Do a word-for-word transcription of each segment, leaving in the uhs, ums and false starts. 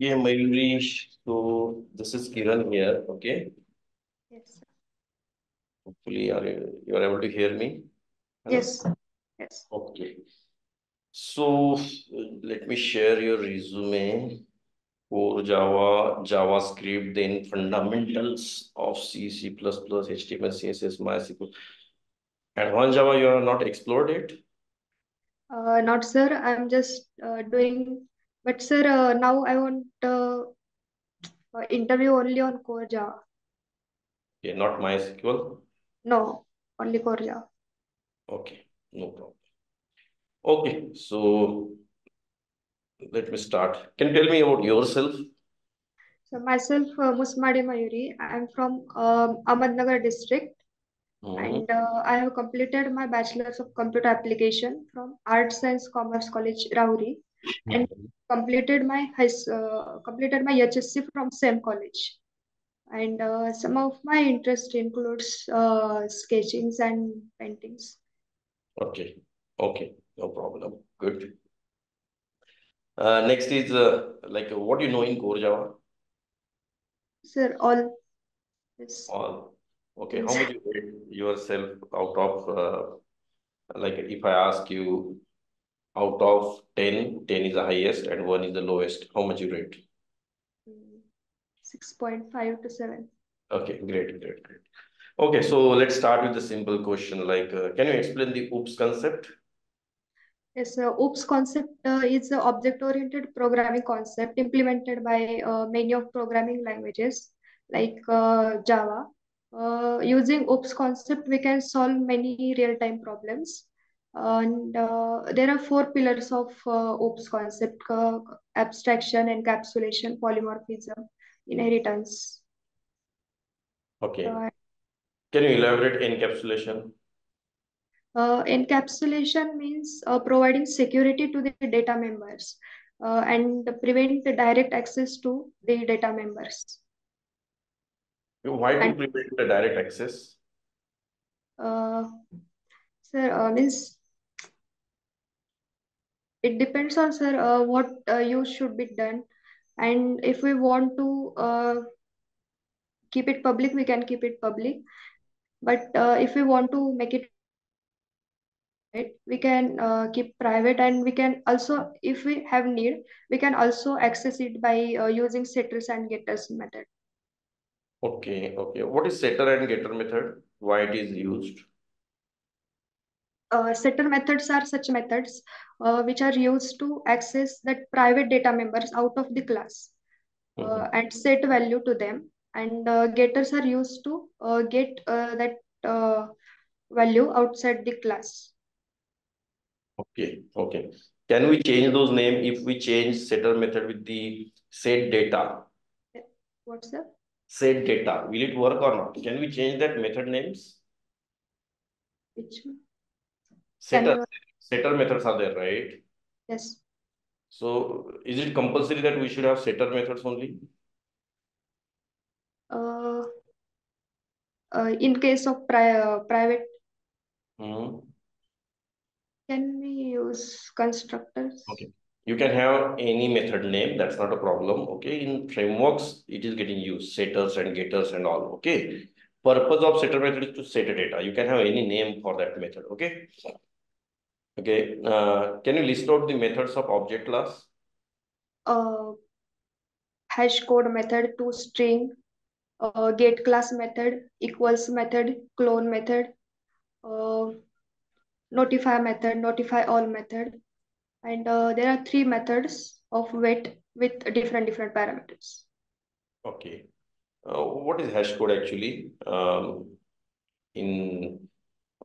Yeah, Mayuri. So this is Kiran here. Okay. Yes, sir. Hopefully, are you, you are able to hear me? Hello? Yes. Yes. Okay. So let me share your resume. Core Java, JavaScript, then fundamentals of C, C plus plus, H T M L, C S S, MySQL. Advanced Java, you are not explored it? Uh, not, sir. I'm just uh, doing. But, sir, uh, now I want uh, uh, interview only on Core Java. Okay, not MySQL? No, only Core Java. Okay, no problem. Okay, so let me start. Can you tell me about yourself? So myself, uh, Musmadi Mayuri. I am from um, Ahmednagar district. Mm-hmm. And uh, I have completed my Bachelor's of Computer Application from Art Science Commerce College, Rahuri. Mm-hmm. And completed my uh, completed my H S C from same college. And uh, some of my interest includes uh, sketchings and paintings. Okay. Okay. No problem. Good. Uh, next is uh, like what do you know in Core Java? Sir, all. Yes. All. Okay. How would you rate yourself out of uh, like if I ask you out of ten, ten is the highest and one is the lowest. How much you rate? Six point five to seven. Okay, great, great, great. Okay, so let's start with the simple question. Like, uh, can you explain the OOPs concept? Yes, uh, OOPs concept uh, is an object-oriented programming concept implemented by uh, many of programming languages like uh, Java. Uh, using OOPs concept, we can solve many real-time problems. Uh, and uh, there are four pillars of uh, OOPs concept: uh, abstraction, encapsulation, polymorphism, inheritance. Okay. Uh, can you elaborate encapsulation? Uh, encapsulation means uh, providing security to the data members uh, and prevent the direct access to the data members. Why to and, prevent the direct access? Uh, sir, uh, means it depends on, sir, uh, what uh, use should be done. And if we want to uh, keep it public, we can keep it public. But uh, if we want to make it we can uh, keep private, and we can also, if we have need, we can also access it by uh, using setters and getters method. Okay, okay. What is setter and getter method? Why it is used? Uh, setter methods are such methods uh, which are used to access that private data members out of the class uh, mm-hmm. and set value to them. And uh, getters are used to uh, get uh, that uh, value outside the class. Okay, okay. Can we change those names if we change setter method with the set data? What's that? Set data. Will it work or not? Can we change that method names? Which one? Setter, setter methods are there, right? Yes. So is it compulsory that we should have setter methods only? Uh, uh, in case of pri uh, private. Mm-hmm. Can we use constructors? Okay. You can have any method name. That's not a problem. Okay. In frameworks, it is getting used. Setters and getters and all. Okay. Purpose of setter method is to set a data. You can have any name for that method. Okay. Okay. Uh, can you list out the methods of object class? Uh, hash code method to string, uh, get class method, equals method, clone method, uh, notify method, notify all method. And uh, there are three methods of wait with different different parameters. Okay. Uh, what is hash code actually? Um, in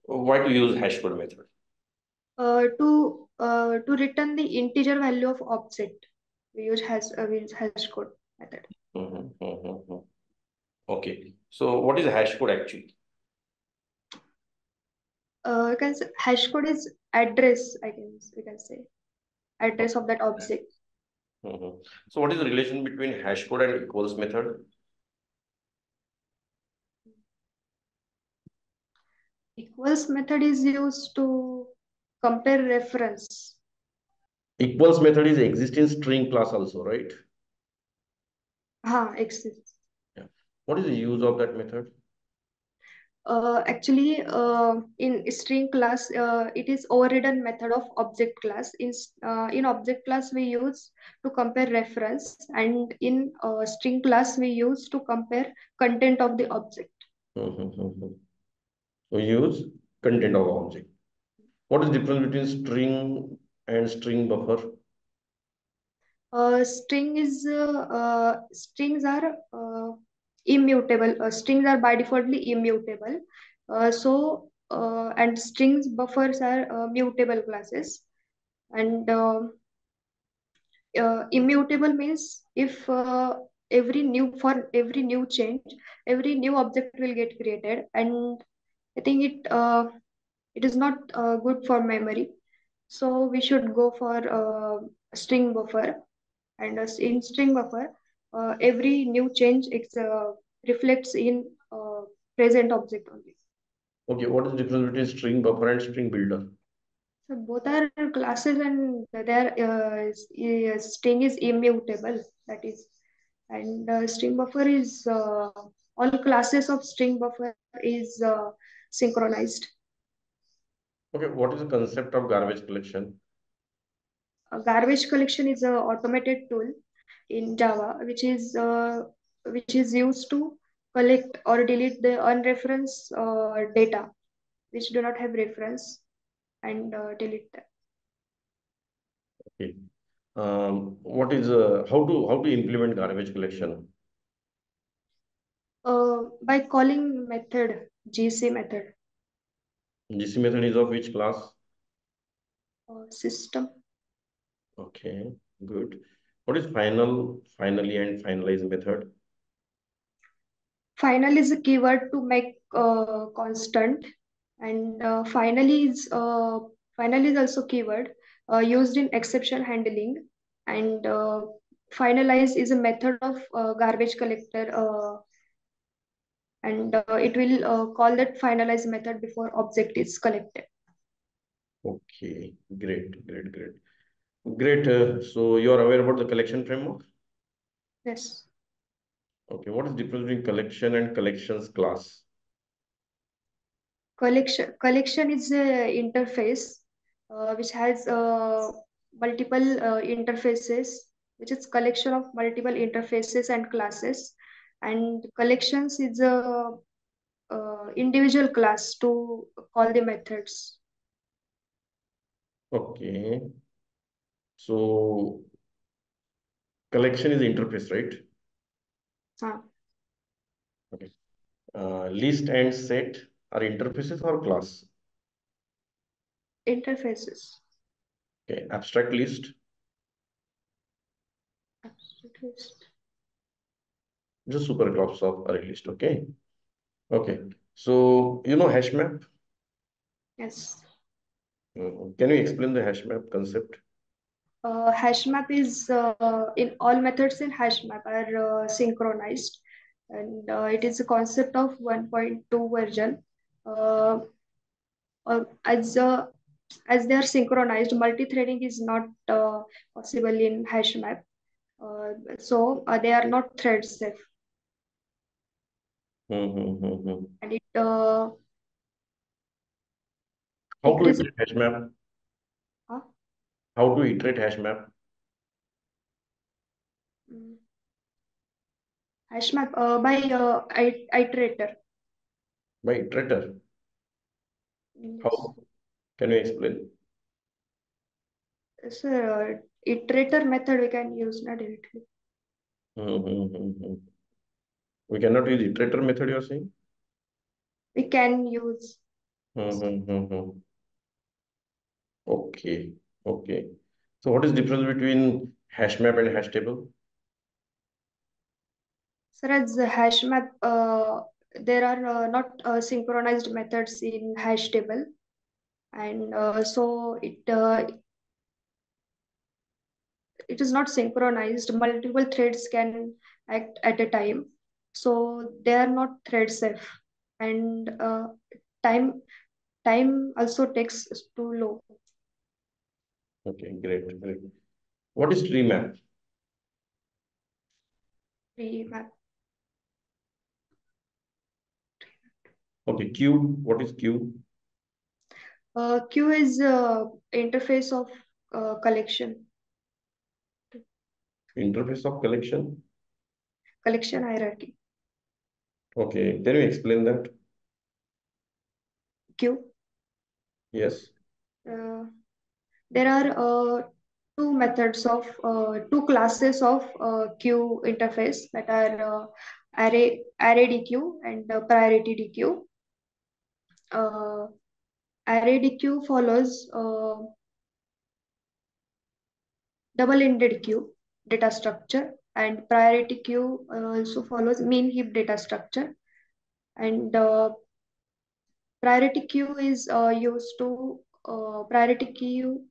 why to use hash code method? Uh, to uh, to return the integer value of object, we use hash uh, we use hash code method. Mm-hmm, mm-hmm. Okay. So what is hash code actually? Uh, you can say hash code is address. I can we can say address of that object. Mm-hmm. So what is the relation between hash code and equals method? Equals method is used to compare reference. Equals method is existing string class also, right? हाँ exists. Yeah. What is the use of that method? Uh, actually, uh, in string class, uh, it is overridden method of object class. In uh, in object class, we use to compare reference, and in uh, string class, we use to compare content of the object. Mm-hmm, mm-hmm. So use content of object. What is the difference between string and string buffer? Uh, string is uh, uh, strings are. Uh, immutable uh, strings are by defaultly immutable, uh, so uh, and strings buffers are uh, mutable classes, and uh, uh, immutable means if uh, every new for every new change every new object will get created, and I think it uh, it is not uh, good for memory, so we should go for uh, string buffer. And uh, in string buffer, Uh, every new change ex uh, reflects in uh, present object only. Okay, what is the difference between string buffer and string builder? So both are classes, and their uh, string is immutable, that is, and uh, string buffer is uh, all classes of string buffer is uh, synchronized. Okay, what is the concept of garbage collection? Uh, garbage collection is an automated tool in Java, which is uh, which is used to collect or delete the unreferenced uh, data, which do not have reference, and uh, delete that. Okay. Um, what is uh, how to how to implement garbage collection? Uh, by calling method G C method. G C method is of which class? Uh, system. Okay. Good. What is final, finally, and finalize method? Final is a keyword to make uh, constant, and uh, finally is uh, finally is also keyword uh, used in exception handling, and uh, finalize is a method of uh, garbage collector, uh, and uh, it will uh, call that finalize method before object is collected. Okay, great, great, great. Great. Uh, so you are aware about the collection framework? Yes. Okay. What is the difference between collection and collections class? Collection collection is an interface uh, which has uh, multiple uh, interfaces, which is collection of multiple interfaces and classes. And collections is a uh, individual class to call the methods. Okay. So, collection is the interface, right? Huh. Okay. Uh, list and set are interfaces or class? Interfaces. Okay. Abstract list. Abstract list. Just superclass of array list. Okay. Okay. So, you know hash map? Yes. Can you explain the hash map concept? Uh, hash map is uh, in all methods in hash map are uh, synchronized, and uh, it is a concept of one point two version. Uh, uh, as uh, as they are synchronized, multi-threading is not uh, possible in hash map, uh, so uh, they are not thread safe. Mm-hmm, mm-hmm. And it uh, how do you do hash map? How to iterate hash map? Hash map uh, by uh, iterator. By iterator? Yes. How? Can you explain? Sir, uh, iterator method we can use, not directly. Mm-hmm. We cannot use iterator method, you are saying? We can use. Mm-hmm. Okay. Okay. So what is the difference between hash map and hash table? Sir, as a hash map, uh, there are uh, not uh, synchronized methods in hash table. And uh, so it, uh, it is not synchronized. Multiple threads can act at a time. So they are not thread safe. And uh, time, time also takes too low. Okay, great, great. What is tree map? Three, one. Okay, Q. What is Q? Uh, Q is uh, interface of uh, collection. Interface of collection? Collection hierarchy. Okay, can you explain that? Q? Yes. Uh, there are uh, two methods of, uh, two classes of uh, Q interface that are uh, array, array D Q and uh, priority D Q. Uh, Array D Q follows uh, double-ended queue data structure, and priority queue uh, also follows mean heap data structure. And uh, priority queue is uh, used to uh, priority queue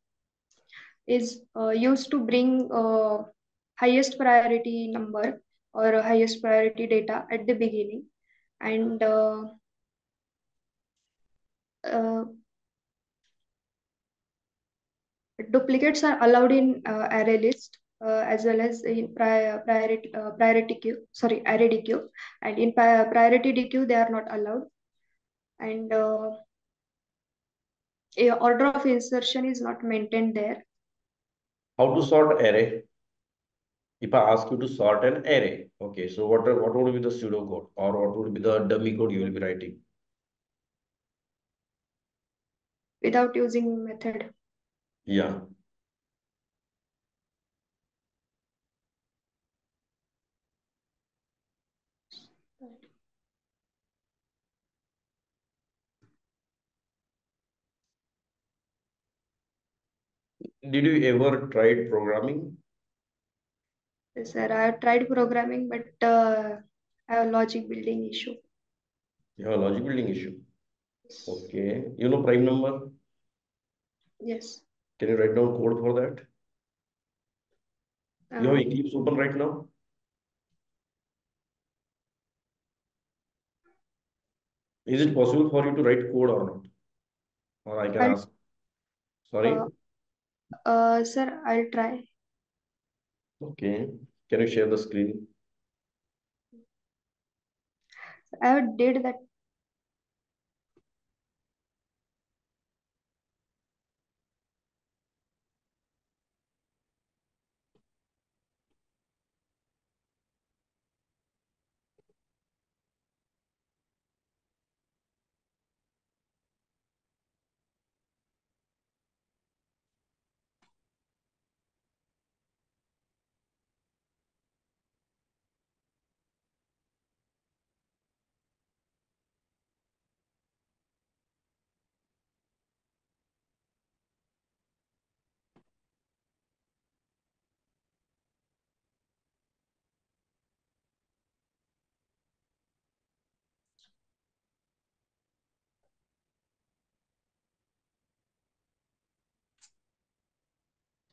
is uh, used to bring uh, highest priority number or highest priority data at the beginning, and uh, uh, duplicates are allowed in uh, array list uh, as well as in prior, priority uh, priority queue. Sorry, array D Q, and in prior, priority D Q they are not allowed. And uh, order of insertion is not maintained there. How to sort array? If I ask you to sort an array, okay. So what what would be the pseudo code, or what would be the dummy code you will be writing? Without using method. Yeah. Did you ever try programming? Yes, sir. I have tried programming, but uh, I have a logic building issue. You have a logic building issue? Yes. Okay. You know prime number? Yes. Can you write down code for that? Um, you have Eclipse open right now? Is it possible for you to write code or not? Or I can I'll, ask. Sorry? Uh, uh, sir, I'll try. Okay. Can you share the screen? I did that.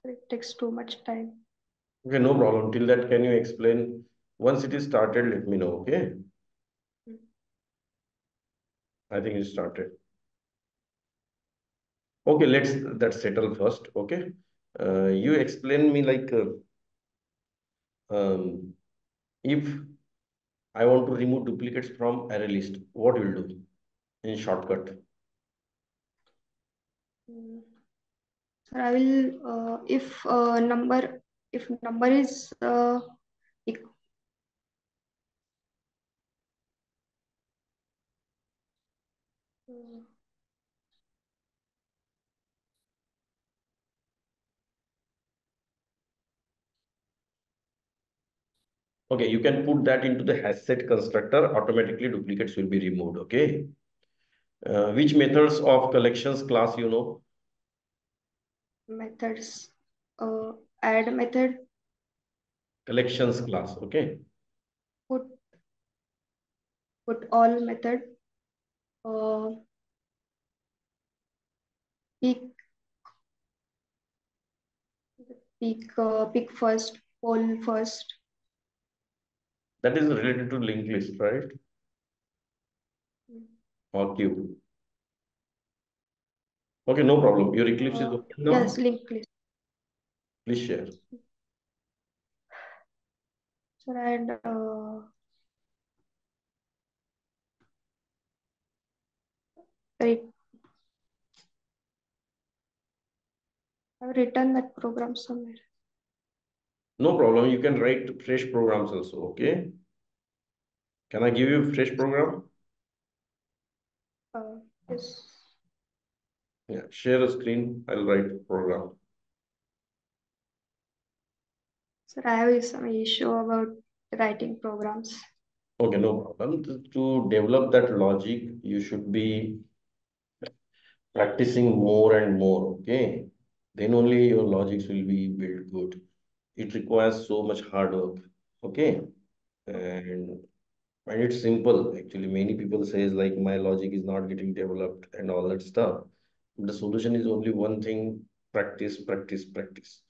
It takes too much time. Okay, no problem. Till that, can you explain? Once it is started, let me know, okay? Mm. I think it started. Okay, let's that settle first, okay? Uh, you explain me like, uh, um, if I want to remove duplicates from array list, what will do in shortcut? Mm. I will uh, if uh, number if number is uh, okay, you can put that into the hash set constructor. Automatically, duplicates will be removed. Okay, uh, which methods of collections class you know? Methods, uh, add method. Collections class, okay. Put, put all method. Uh, pick, pick, uh, pick first, poll first. That is related to linked list, right? Mm. Or queue. Okay, no problem. Your Eclipse uh, is open now? Yes, link, please. Please share. Should I end, uh, I have written that program somewhere. No problem. You can write fresh programs also. Okay. Can I give you fresh program? Uh, yes. Yeah. Share a screen. I'll write program. Sir, I have some issue about writing programs. Okay, no problem. To develop that logic, you should be practicing more and more, okay? Then only your logics will be built good. It requires so much hard work, okay? And, and it's simple. Actually, many people say like, my logic is not getting developed and all that stuff. The solution is only one thing, practice, practice, practice.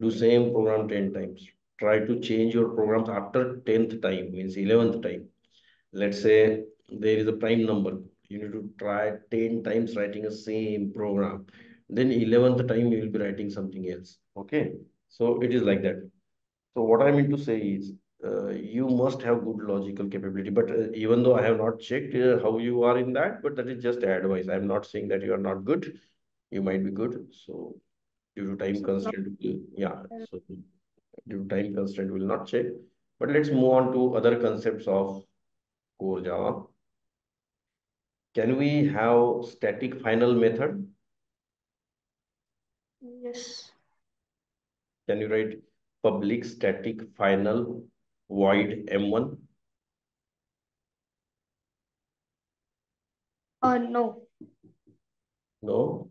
Do same program ten times. Try to change your programs after tenth time, means eleventh time. Let's say there is a prime number. You need to try ten times writing a same program. Then eleventh time you will be writing something else. Okay. So it is like that. So what I mean to say is uh, you must have good logical capability. But uh, even though I have not checked uh, how you are in that, but that is just advice. I am not saying that you are not good. You might be good. So due to time constraint, yeah, so due to time constraint, we'll not check. But let's move on to other concepts of Core Java. Can we have static final method? Yes. Can you write public static final void M one? Uh, no. No?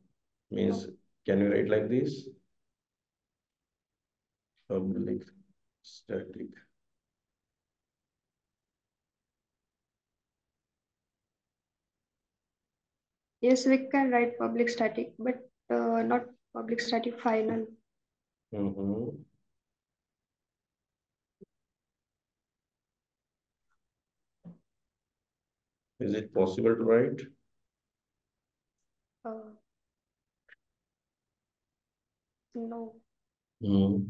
Means... No. Can you write like this? Public static yes, we can write public static, but uh, not public static final. Mm-hmm. Is it possible to write? Uh, No. Mm.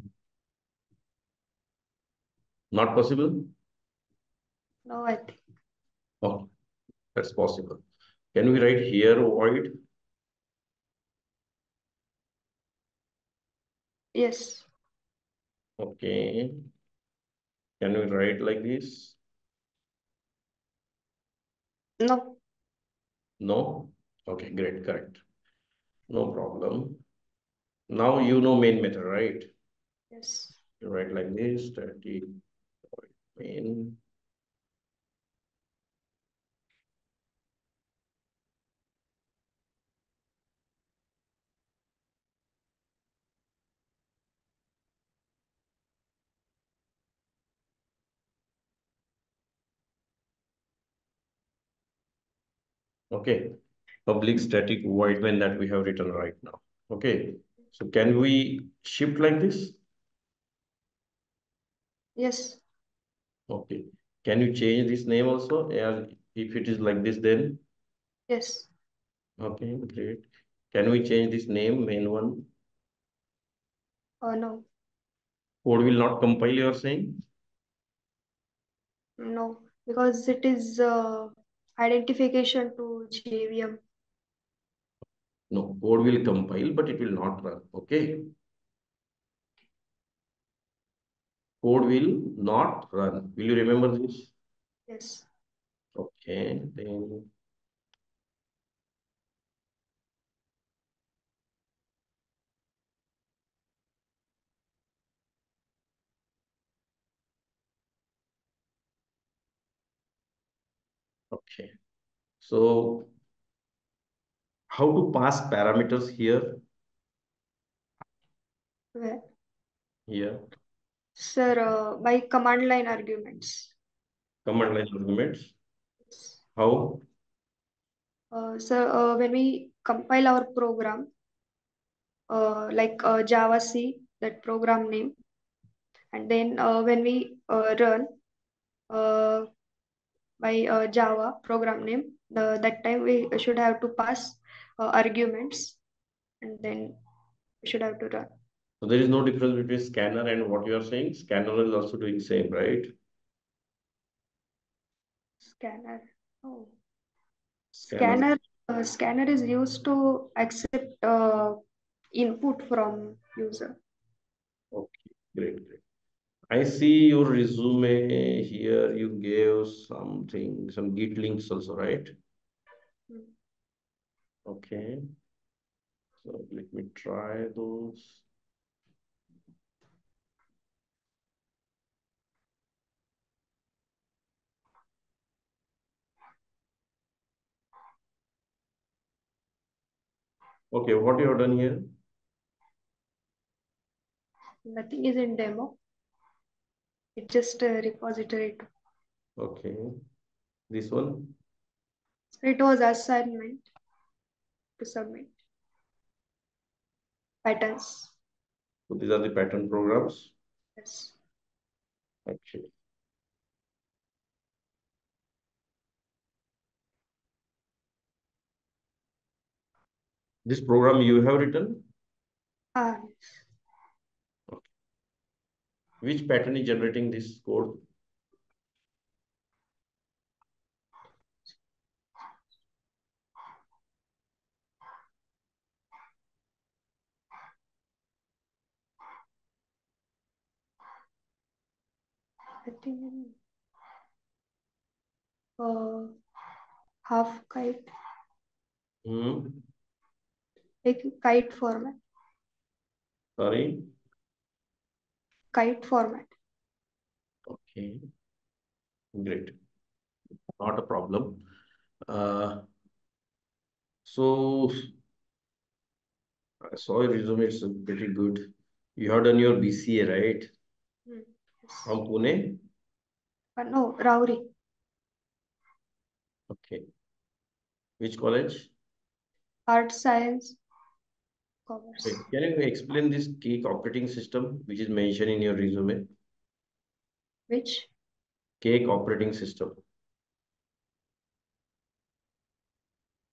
Not possible? No, I think. Oh, that's possible. Can we write here void? Yes. Okay. Can we write like this? No. No? Okay, great, correct. No problem. Now you know main method, right? Yes. You write like this, static main. Okay. Public static void main that we have written right now. Okay. So can we shift like this? Yes. Okay. Can you change this name also? And if it is like this, then? Yes. Okay, great. Can we change this name, main one? Oh, no. Code will not compile, you are saying? No, because it is uh, identification to J V M. No, code will compile, but it will not run. Okay. Code will not run. Will you remember this? Yes. Okay. Then okay. So how to pass parameters here? Where? Here. Sir, uh, by command line arguments. Command line arguments? Yes. How? Uh, sir, uh, when we compile our program, uh, like uh, Java C, that program name, and then uh, when we uh, run uh, by uh, Java program name, the, that time we should have to pass Uh, arguments, and then we should have to run. So there is no difference between scanner and what you are saying. Scanner is also doing same, right? Scanner. Oh. Scanner. Scanner, uh, scanner is used to accept uh, input from user. Okay, great, great. I see your resume here. You gave something, some Git links also, right? Hmm. Okay. So let me try those. Okay, what you have done here? Nothing is in demo. It's just a repository. Okay. This one? It was assignment to submit. Patterns. So these are the pattern programs? Yes. Actually. This program you have written? Ah. Uh, okay. Which pattern is generating this code? I think uh, half kite. Hmm. Kite format. Sorry? Kite format. Okay. Great. Not a problem. Uh, so, I saw your resume. It's pretty good. You have done your B C A, right? Mm, yes. From Pune? Uh, no, Rahuri. Okay. Which college? Art Science Commerce. Wait, can you explain this cake operating system which is mentioned in your resume? Which? Cake operating system.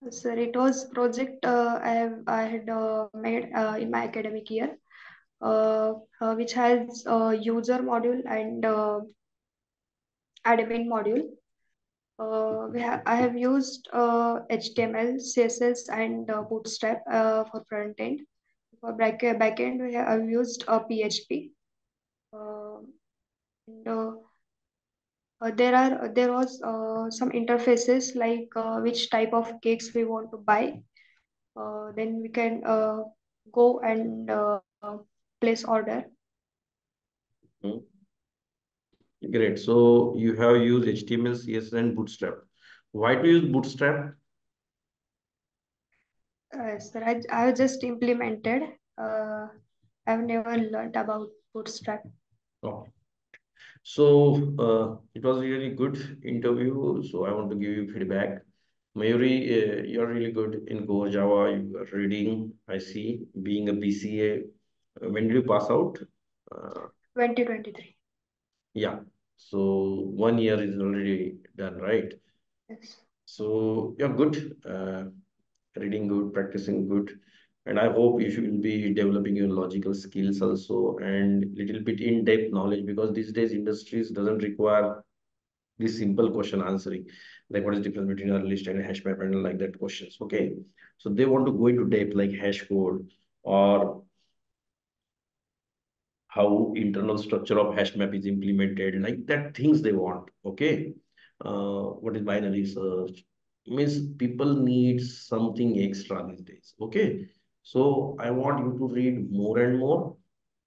Sir, it was project uh, I have I had uh, made uh, in my academic year, uh, uh, which has a user module and uh, admin module. Uh, we ha I have used uh, H T M L, C S S, and uh, Bootstrap uh, for front end. For back backend, we have I've used uh, P H P. Uh, and, uh, uh, there are there was uh, some interfaces like uh, which type of cakes we want to buy. Uh, then we can uh, go and uh, place order. Mm-hmm. Great. So you have used H T M L, C S S, and Bootstrap. Why do you use Bootstrap? Uh, sir, I I just implemented. Uh, I've never learned about Bootstrap. Oh. So uh, it was a really good interview. So I want to give you feedback. Mayuri, uh, you're really good in Core Java. You are reading, I see, being a B C A. When did you pass out? Uh, twenty twenty-three. Yeah. So one year is already done, right? Yes. So you're good, uh, reading good, practicing good. And I hope you should be developing your logical skills also and little bit in-depth knowledge, because these days industries doesn't require this simple question answering. Like what is the difference between a list and a hash map and like that questions, okay? So they want to go into depth like hash code or how internal structure of hash map is implemented, like that things they want, okay? Uh, what is binary search? Means people need something extra these days, okay? So I want you to read more and more,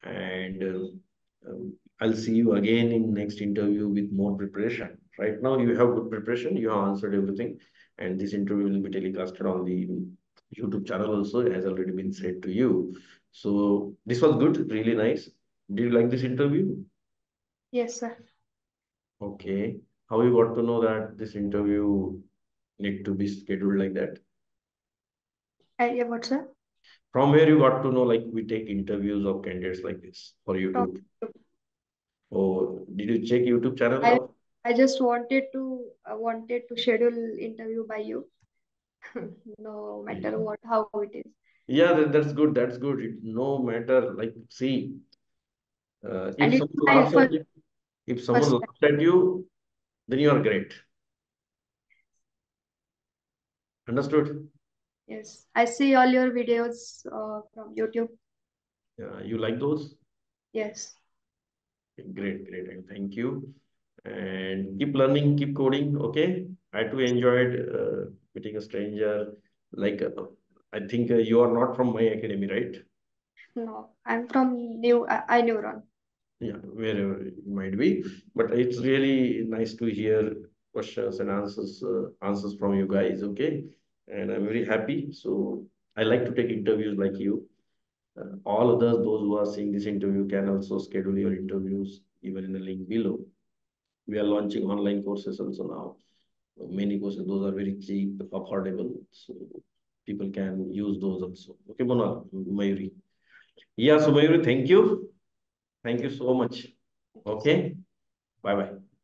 and uh, um, I'll see you again in next interview with more preparation. Right now you have good preparation, you have answered everything, and this interview will be telecasted on the YouTube channel also. It has already been said to you. So this was good, really nice. Do you like this interview? Yes, sir. Okay. How you got to know that this interview need to be scheduled like that? Uh, yeah, what, sir? From where you got to know, like we take interviews of candidates like this for YouTube? Oh, oh did you check YouTube channel? I, I just wanted to uh, wanted to schedule interview by you. No matter what, how it is. Yeah, that, that's good. That's good. It no matter, like, see, uh, if, and someone laughs at you, if someone laughs at you, then you are great. Understood? Yes, I see all your videos uh, from YouTube. Yeah, you like those? Yes. Great, great, and thank you. And keep learning, keep coding. Okay, I too enjoyed uh, meeting a stranger. Like, uh, I think uh, you are not from my academy, right? No, I'm from new uh, iNeuron. Yeah, wherever it might be, but it's really nice to hear questions and answers uh, answers from you guys. Okay, and I'm very happy. So I like to take interviews like you. Uh, all others, those who are seeing this interview, can also schedule your interviews even in the link below. We are launching online courses also now. Many courses, those are very cheap, affordable. So people can use those also. Okay, Mona, Mayuri. Yeah, so Mayuri, thank you. Thank you so much. Okay. Bye-bye.